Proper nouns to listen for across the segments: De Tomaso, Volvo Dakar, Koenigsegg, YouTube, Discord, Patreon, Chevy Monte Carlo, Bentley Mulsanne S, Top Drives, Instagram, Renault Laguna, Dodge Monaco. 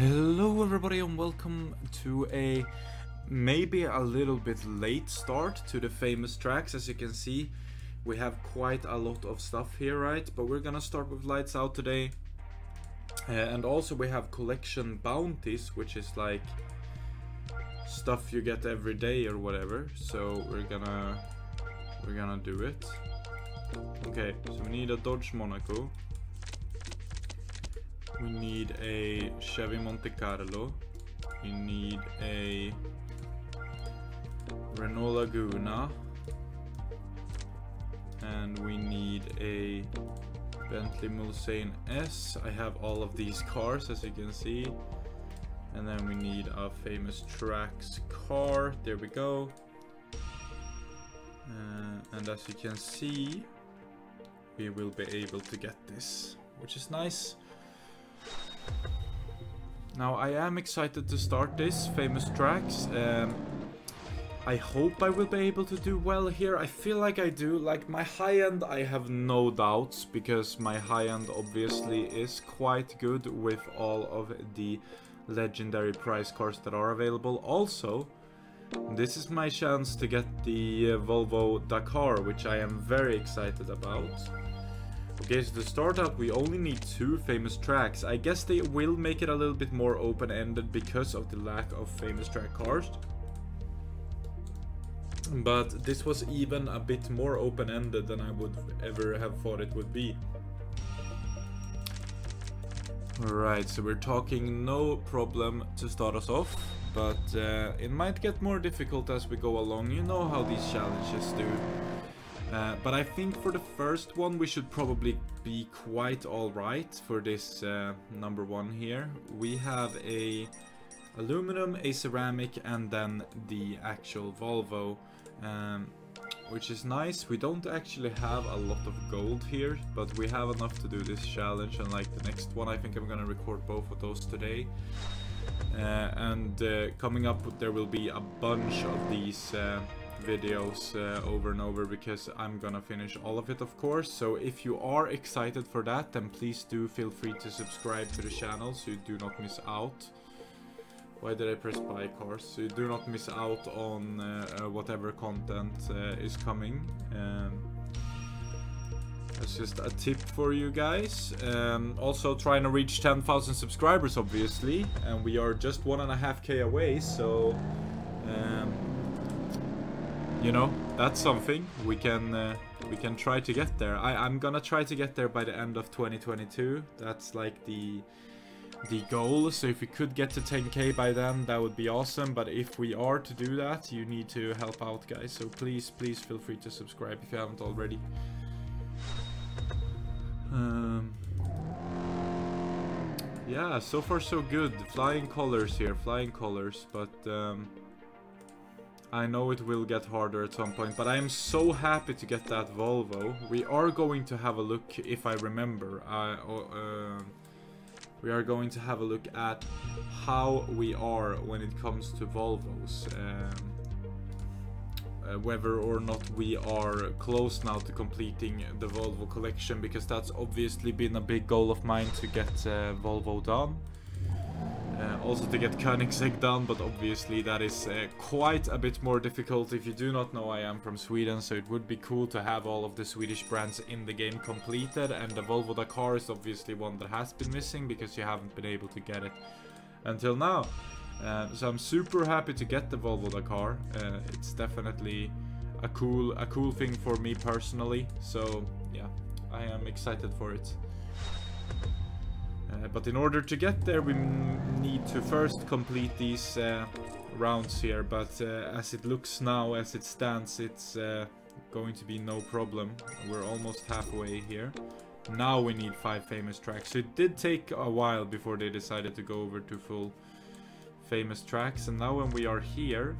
Hello everybody and welcome to a maybe a little bit late start to the famous tracks. As you can see, we have quite a lot of stuff here, right? But we're gonna start with Lights Out today, and also we have collection bounties, which is like stuff you get every day or whatever. So we're gonna do it. Okay, so we need a Dodge Monaco. We need a Chevy Monte Carlo. We need a Renault Laguna. And we need a Bentley Mulsanne S. I have all of these cars, as you can see. And then we need a famous tracks car. There we go. And as you can see, we will be able to get this, which is nice. Now I am excited to start this famous tracks. I hope I will be able to do well here. I feel like I do. Like my high end, I have no doubts, because my high end obviously is quite good with all of the legendary prize cars that are available. Also, this is my chance to get the Volvo Dakar, which I am very excited about. Okay, so to start out, we only need two famous tracks. I guess they will make it a little bit more open-ended because of the lack of famous track cars. But this was even a bit more open-ended than I would ever have thought it would be. Alright, so we're talking no problem to start us off. But it might get more difficult as we go along. You know how these challenges do. But I think for the first one we should probably be quite alright for this number one here. We have a aluminum, a ceramic, and then the actual Volvo, which is nice. We don't actually have a lot of gold here, but we have enough to do this challenge, and like the next one I think I'm gonna record both of those today. Coming up there will be a bunch of these videos over and over, because I'm gonna finish all of it, of course. So if you are excited for that, then please do feel free to subscribe to the channel so you do not miss out. Why did I press buy cars? So you do not miss out on whatever content is coming. That's just a tip for you guys. Also trying to reach 10,000 subscribers, obviously, and we are just 1.5K away, so you know, that's something we can try to get there. I'm gonna try to get there by the end of 2022. That's like the goal. So if we could get to 10K by then, that would be awesome. But if we are to do that, you need to help out, guys. So please feel free to subscribe if you haven't already. Yeah, so far so good. Flying colors here, flying colors. But I know it will get harder at some point, but I am so happy to get that Volvo. We are going to have a look, if I remember. We are going to have a look at how we are when it comes to Volvos. Whether or not we are close now to completing the Volvo collection, because that's obviously been a big goal of mine to get Volvo done. Also to get Koenigsegg done, but obviously that is quite a bit more difficult. If you do not know, I am from Sweden, so it would be cool to have all of the Swedish brands in the game completed, and the Volvo Dakar is obviously one that has been missing because you haven't been able to get it until now. So I'm super happy to get the Volvo Dakar. It's definitely a cool thing for me personally, so yeah, I am excited for it. But in order to get there, we need to first complete these rounds here. But as it looks now, as it stands, it's going to be no problem. We're almost halfway here. Now we need 5 famous tracks. So it did take a while before they decided to go over to full famous tracks. And now when we are here,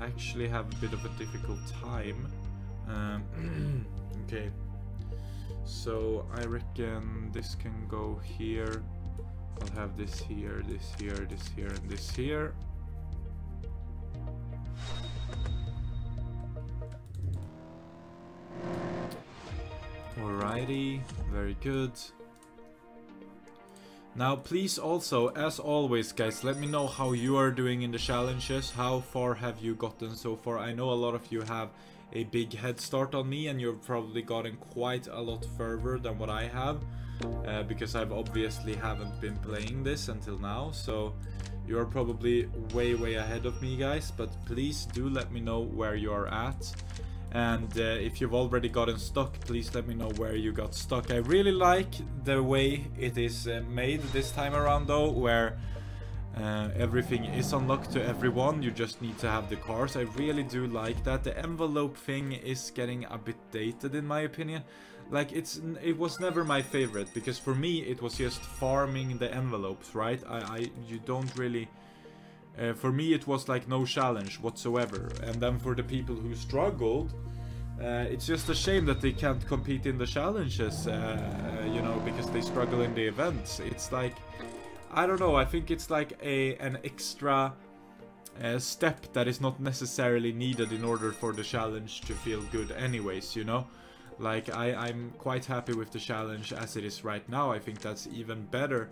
I actually have a bit of a difficult time. Okay. So I reckon this can go here. I'll have this here, this here, this here, and this here. Alrighty, very good. Now please also, as always guys, let me know how you are doing in the challenges. How far have you gotten so far? I know a lot of you have a big head start on me and you've probably gotten quite a lot further than what I have, because I've obviously haven't been playing this until now, so you are probably way ahead of me guys. But please do let me know where you are at, and if you've already gotten stuck, please let me know where you got stuck. I really like the way it is made this time around though, where everything is unlocked to everyone. You just need to have the cars. I really do like that. The envelope thing is getting a bit dated in my opinion. Like, it was never my favorite, because for me it was just farming the envelopes, right? You don't really, for me it was like no challenge whatsoever. And then for the people who struggled, it's just a shame that they can't compete in the challenges, you know, because they struggle in the events. It's like, I don't know, I think it's like an extra step that is not necessarily needed in order for the challenge to feel good anyways, you know? Like, I'm quite happy with the challenge as it is right now. I think that's even better,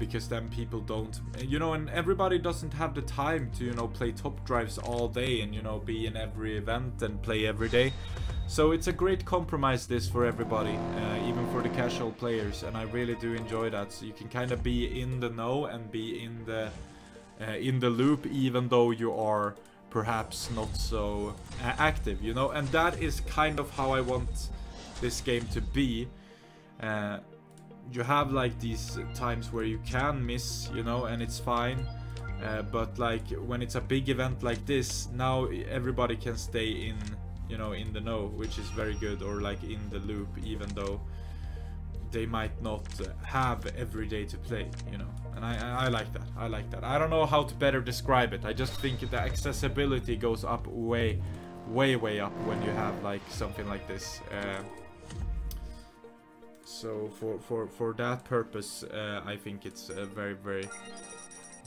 because then people don't, you know, and everybody doesn't have the time to, you know, play Top Drives all day and, you know, be in every event and play every day. So it's a great compromise, this, for everybody, even for the casual players, and I really do enjoy that. So you can kind of be in the know and be in the loop, even though you are perhaps not so active, you know. And that is kind of how I want this game to be. You have like these times where you can miss, you know, and it's fine. But like when it's a big event like this, now everybody can stay in, you know, in the know, which is very good, or like in the loop, even though they might not have every day to play, you know. And I like that. I like that. I don't know how to better describe it. I just think the accessibility goes up way up when you have like something like this. So for that purpose, I think it's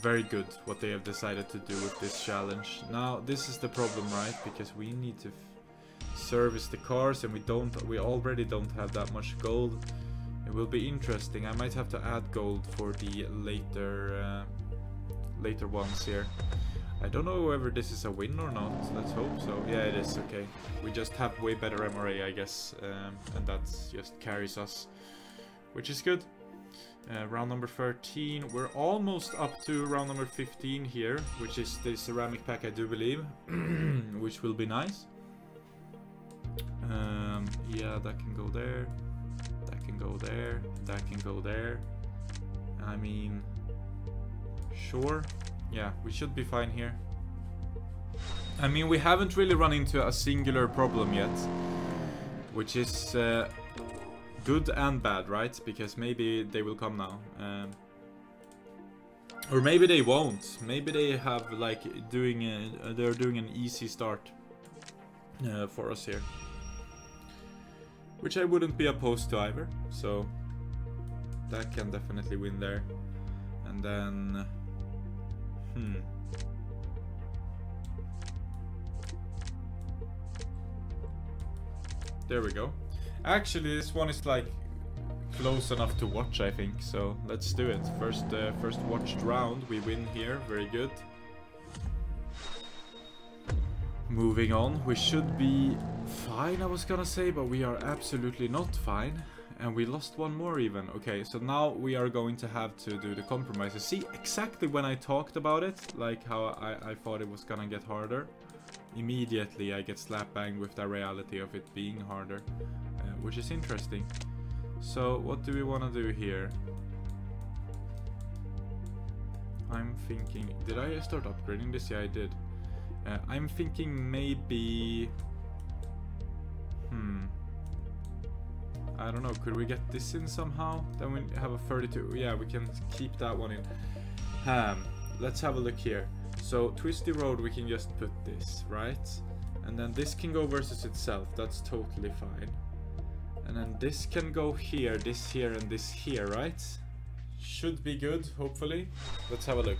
very good what they have decided to do with this challenge. Now this is the problem, right? Because we need to service the cars, and we already don't have that much gold. It will be interesting. I might have to add gold for the later ones here. I don't know whether this is a win or not. Let's hope so. Yeah, it is. Okay, we just have way better MRA, I guess, and that just carries us, which is good. Round number 13. We're almost up to round number 15 here, which is the ceramic pack, I do believe, which will be nice. Yeah, that can go there. That can go there. That can go there. I mean, sure. Yeah, we should be fine here. I mean, we haven't really run into a singular problem yet, which is good and bad, right? Because maybe they will come now, or maybe they won't. Maybe they have like they're doing an easy start for us here, which I wouldn't be opposed to either. So that can definitely win there, and then there we go. Actually, this one is like close enough to watch, I think. So let's do it. First watched round, we win here. Very good. Moving on, we should be fine, I was gonna say, but we are absolutely not fine. And we lost one more even. Okay, so now we are going to have to do the compromises. See, exactly when I talked about it, like how I thought it was gonna get harder. Immediately I get slap banged with the reality of it being harder. Which is interesting. So what do we want to do here? I'm thinking, did I start upgrading this? Yeah, I did. I'm thinking maybe, I don't know, could we get this in somehow? Then we have a 32. Yeah, we can keep that one in. Let's have a look here. So Twisty Road, we can just put this, right? And then this can go versus itself. That's totally fine. And then this can go here, this here, and this here, right? Should be good, hopefully. Let's have a look.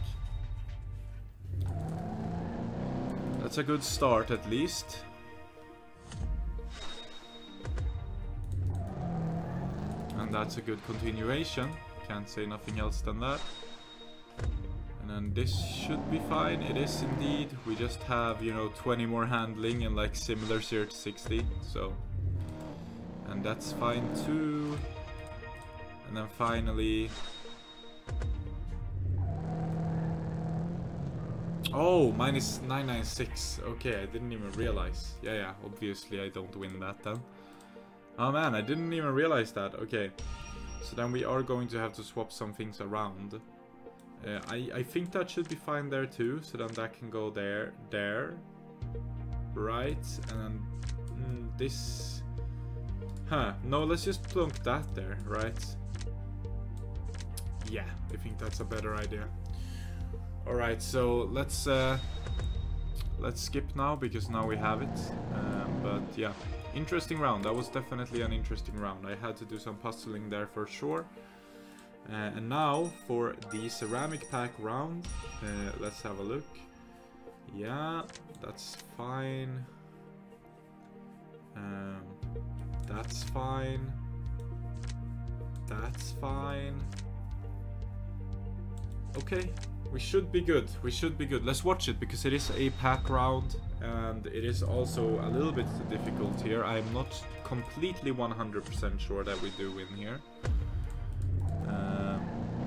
That's a good start, at least. And that's a good continuation. Can't say nothing else than that. And then this should be fine. It is indeed. We just have, you know, 20 more handling and like similar 0 to 60. So, and that's fine too. And then finally, oh, mine is 996. Okay, I didn't even realize. Yeah, yeah, obviously I don't win that then. Oh man, I didn't even realize that. Okay, so then we are going to have to swap some things around. I think that should be fine there too. So then that can go there, right? And then this, huh? No, let's just plunk that there, right? Yeah, I think that's a better idea. All right, so let's skip now because now we have it. But yeah, interesting round. That was definitely an interesting round. I had to do some puzzling there for sure. And now for the ceramic pack round, let's have a look. Yeah, that's fine. That's fine. That's fine. Okay. We should be good. We should be good. Let's watch it because it is a pack round and it is also a little bit difficult here. I'm not completely 100% sure that we do win here.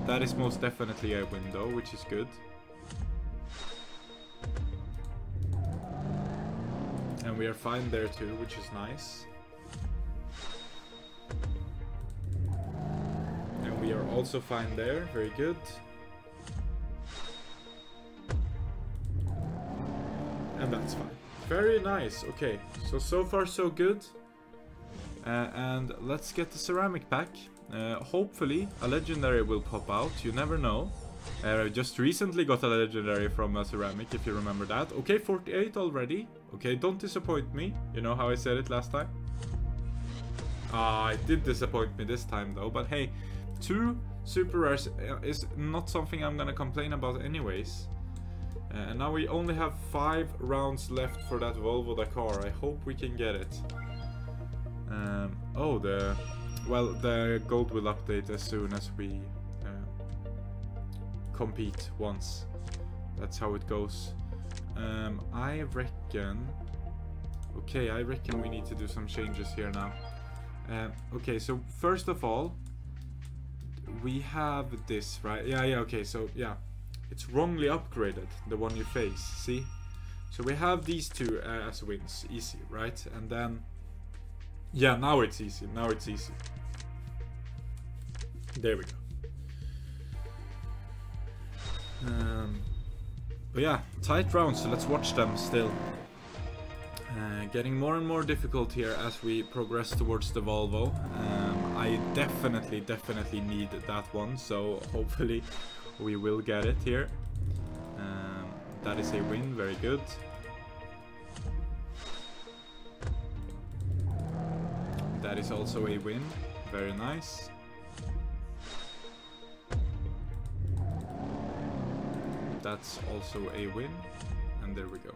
That is most definitely a win though, which is good. And we are fine there too, which is nice. And we are also fine there. Very good. And that's fine. Very nice. Okay, so far so good. And let's get the ceramic pack. Hopefully a legendary will pop out. You never know. I just recently got a legendary from a ceramic, if you remember that. Okay, 48 already. Okay, don't disappoint me. You know how I said it last time? It did disappoint me this time though. But hey, 2 super rares is not something I'm gonna complain about anyways. And now we only have 5 rounds left for that Volvo Dakar. I hope we can get it. Oh, the gold will update as soon as we compete once. That's how it goes. I reckon. Okay, I reckon we need to do some changes here now. Okay, so first of all, we have this, right? Yeah. Okay, so yeah. It's wrongly upgraded, the one you face, see? So we have these two as wins, easy, right? And then, yeah, now it's easy, There we go. But yeah, tight rounds, so let's watch them still. Getting more and more difficult here as we progress towards the Volvo. I definitely need that one, so hopefully we will get it here. That is a win, very good. That is also a win, very nice. That's also a win, and there we go.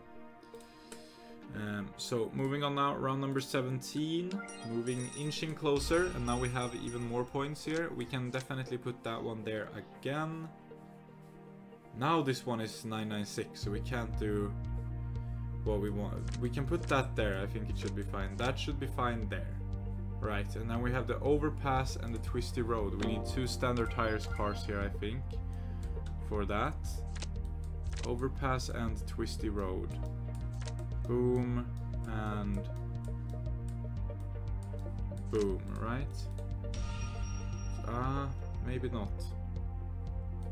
So moving on now, round number 17, moving inching closer, and now we have even more points here. We can definitely put that one there again. Now this one is 996, so we can't do what we want. We can put that there, I think it should be fine. That should be fine there. Right, and then we have the overpass and the twisty road. We need 2 standard tires cars here, I think, for that. Overpass and twisty road. Boom, and boom, right? Maybe not.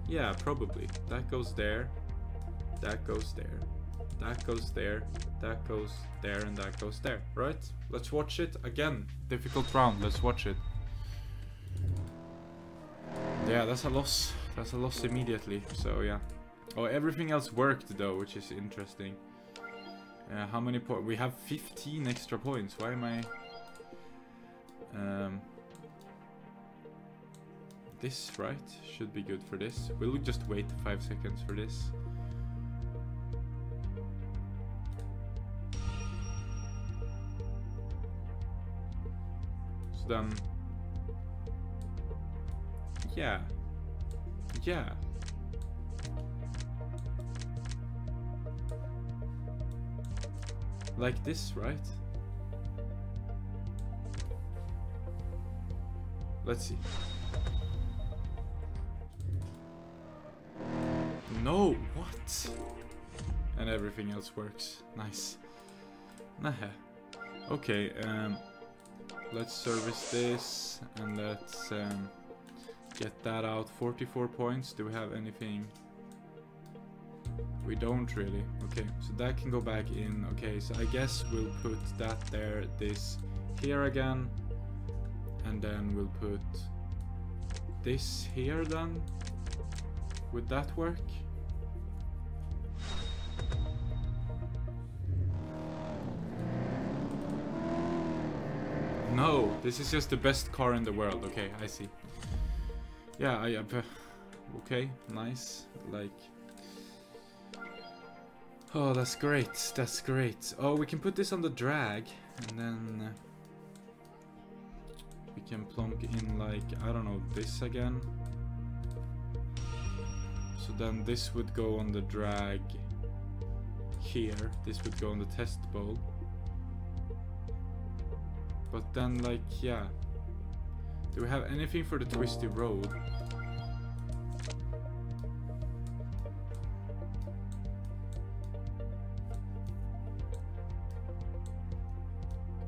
Yeah, probably. That goes there, that goes there, that goes there, that goes there, and that goes there, right? Let's watch it again. Difficult round, let's watch it. Yeah, that's a loss. That's a loss immediately, so yeah. Oh, everything else worked though, which is interesting. How many points? We have 15 extra points. Why am I... This, right? Should be good for this. We'll just wait 5 seconds for this. So then... Yeah, yeah. Like this, right? Let's see. No, what? And everything else works. Nice. Nah. Okay, let's service this and let's get that out. 44 points. Do we have anything? We don't really. Okay, so that can go back in. Okay, so I guess we'll put that there, this here again, and then we'll put this here then. Would that work? No, this is just the best car in the world. Okay, I see. Yeah, okay, nice. Like... oh, that's great. That's great. Oh, we can put this on the drag and then we can plonk in, like, I don't know, this again. So then this would go on the drag here. This would go on the test bowl. But then, like, yeah. Do we have anything for the twisty road?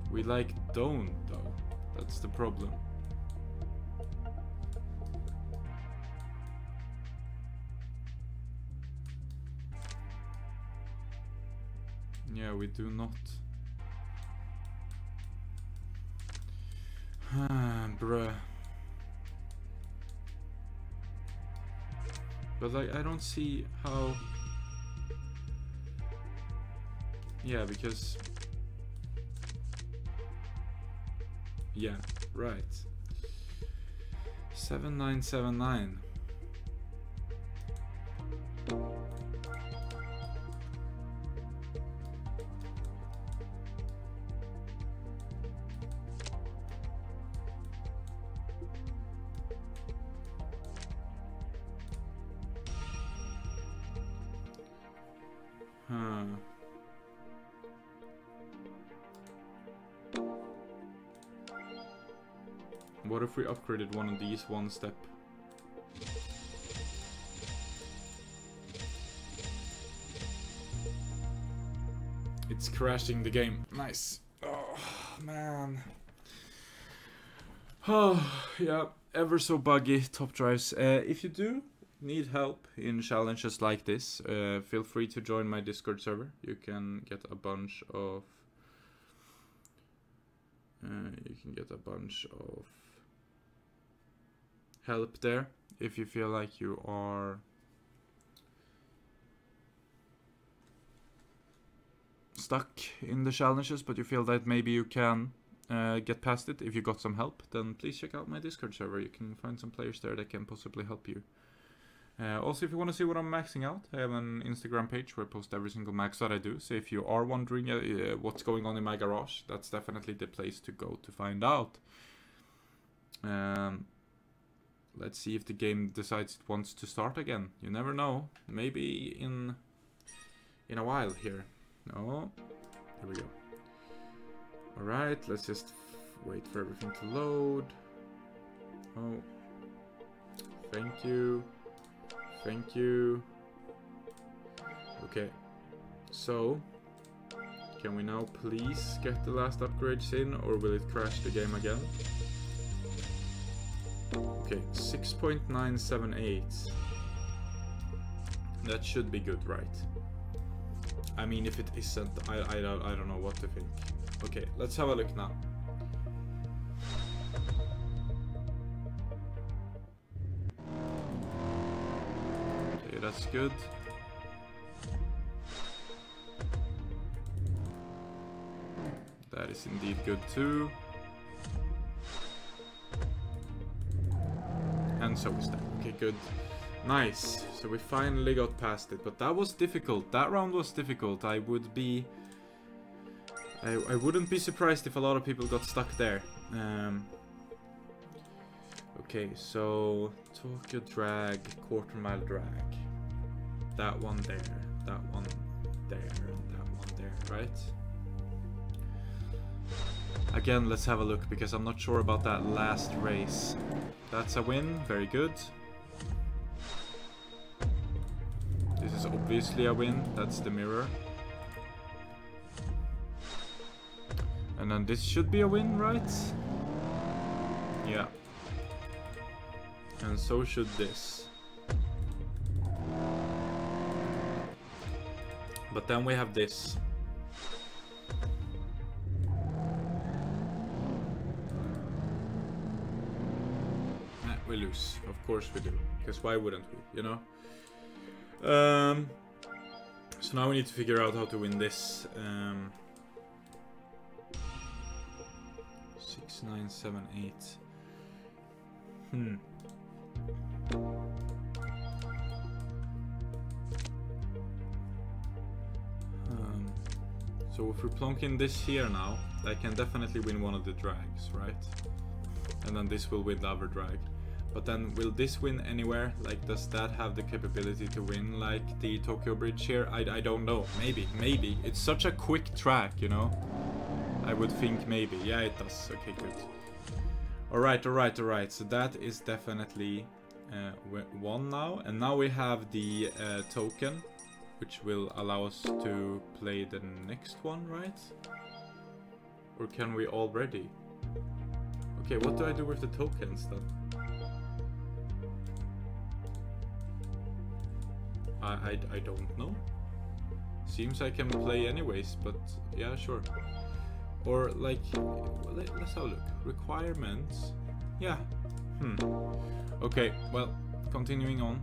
We, like, don't, though. That's the problem. Yeah, we do not. Bruh. But, like, I don't see how... yeah, because... yeah, right. 7979. What if we upgraded one of these one step? It's crashing the game. Nice. Oh, man. Oh, yeah. Ever so buggy, Top Drives. If you do need help in challenges like this, feel free to join my Discord server. You can get a bunch of... help there if you feel like you are stuck in the challenges, but you feel that maybe you can get past it if you got some help. Then please check out my Discord server. You can find some players there that can possibly help you. Also, if you want to see what I'm maxing out, I have an Instagram page where I post every single max that I do. So if you are wondering what's going on in my garage, that's definitely the place to go to find out. Let's see if the game decides it wants to start again. You never know. Maybe in a while here. No. Here we go. Alright, let's just wait for everything to load. Oh. Thank you. Thank you. Okay. So, can we now please get the last upgrades in, or will it crash the game again? Okay, 6.978. That should be good, right? I mean, if it isn't, I don't know what to think. Okay, let's have a look now. Okay, that's good. That is indeed good too. And so is that. Okay, good. Nice. So we finally got past it. But that was difficult. That round was difficult. I wouldn't be surprised if a lot of people got stuck there. Okay, so Tokyo drag, quarter mile drag. That one there, that one there, and that one there, right? Again, let's have a look because I'm not sure about that last race. That's a win, very good. This is obviously a win, that's the mirror. And then this should be a win, right? Yeah. And so should this. But then we have this. We lose. Of course we do. Because why wouldn't we, you know? So now we need to figure out how to win this. 6, 9, 7, 8. So if we plonk in this here now, I can definitely win one of the drags, right? And then this will win the other drag. But then will this win anywhere? Like, does that have the capability to win like the Tokyo Bridge here? I don't know. Maybe. It's such a quick track, you know? I would think maybe. Yeah, it does. Okay, good. Alright. So that is definitely one now. And now we have the token, which will allow us to play the next one, right? Or can we already? Okay, what do I do with the tokens then? I don't know. Seems I can play anyways, but yeah, sure. Or like, let's have a look. Requirements. Yeah. Okay, well, continuing on.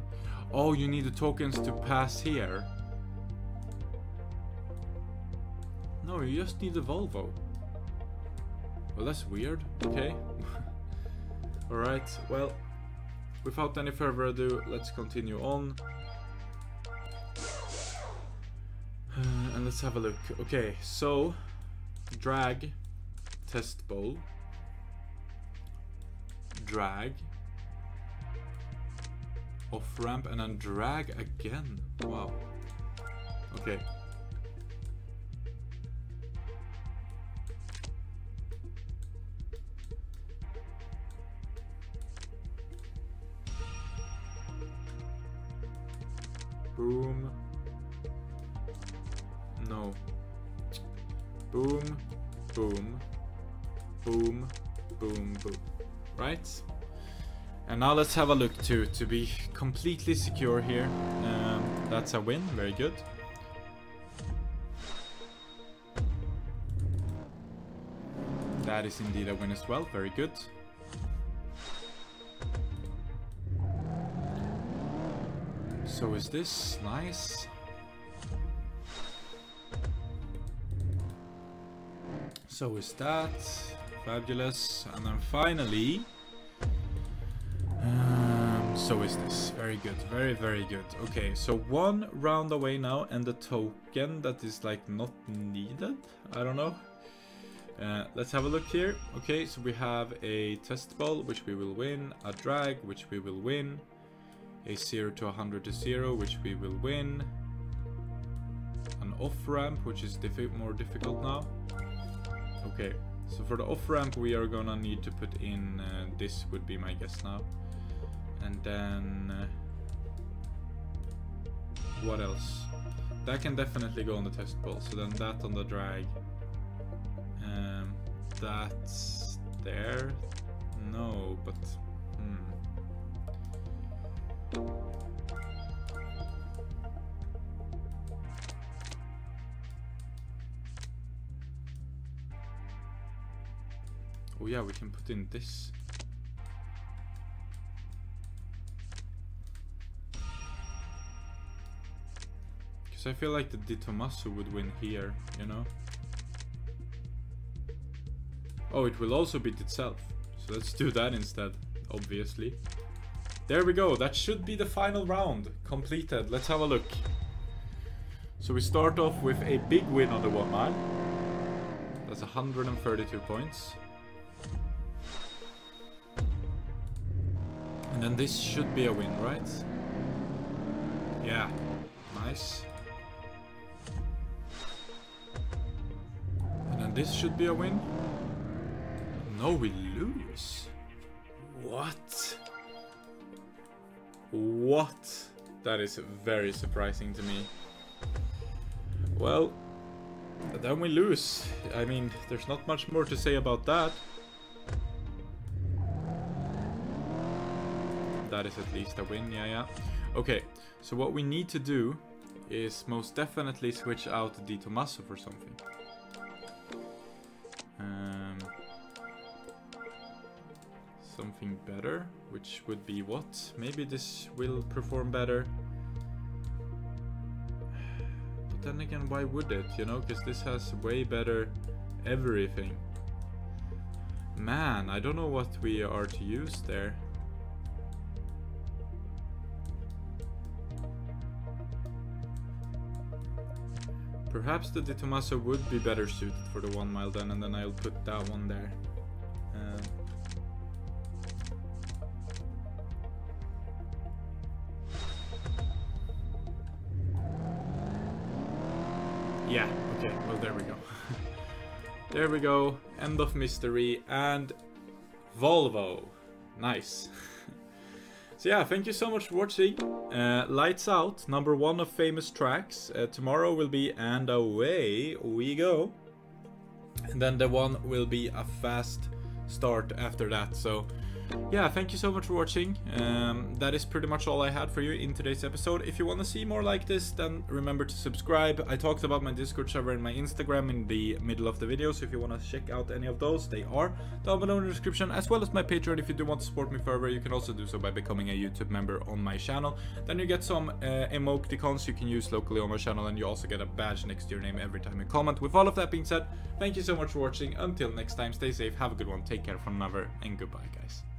Oh, you need the tokens to pass here. No, you just need the Volvo. Well, that's weird. Okay. Alright, well, without any further ado, let's continue on. And let's have a look. Okay, so... drag, test bowl, drag, off ramp, and then drag again. Wow. Okay. Boom. No. Boom, boom, boom, boom, boom, right? And now let's have a look to be completely secure here. That's a win, very good. That is indeed a win as well, very good. So is this nice? So is that fabulous, and then finally, so is this. Very good, very good. Okay, so one round away now, and the token that is like not needed. I don't know. Let's have a look here. Okay, so we have a test ball which we will win, a drag which we will win, a 0 to 100 to 0 which we will win, an off ramp which is more difficult now. Okay, so for the off-ramp we are gonna need to put in, this would be my guess now. And then... what else? That can definitely go on the test ball, so then that on the drag. That's there? No, but... oh yeah, we can put in this. Because I feel like the De Tomaso would win here, you know? Oh, it will also beat itself. So let's do that instead, obviously. There we go, that should be the final round completed. Let's have a look. So we start off with a big win on the 1 mile. That's 132 points. And then this should be a win, right? Yeah, nice. And then this should be a win. No, we lose. What? What? That is very surprising to me. Well, then we lose. I mean, there's not much more to say about that. That is at least a win, yeah, yeah. Okay, so what we need to do is most definitely switch out De Tomaso for something. Something better, which would be what? Maybe this will perform better. But then again, why would it? You know, because this has way better everything. Man, I don't know what we are to use there. Perhaps the De Tomaso would be better suited for the 1 mile then, and then I'll put that one there. Yeah, okay, well there we go. There we go, end of mystery, and Volvo. Nice. So yeah, thank you so much for watching. Lights out, #1 of famous tracks. Tomorrow will be And Away We Go. And then the one will be a fast start after that, so... yeah, thank you so much for watching. That is pretty much all I had for you in today's episode. If you want to see more like this, then remember to subscribe. I talked about my Discord server and my Instagram in the middle of the video, so if you want to check out any of those, they are down below in the description, as well as my Patreon. If you do want to support me further, you can also do so by becoming a YouTube member on my channel. Then you get some emoticons you can use locally on my channel, and you also get a badge next to your name every time you comment. With all of that being said, thank you so much for watching. Until next time, stay safe, have a good one, take care for another, and goodbye, guys.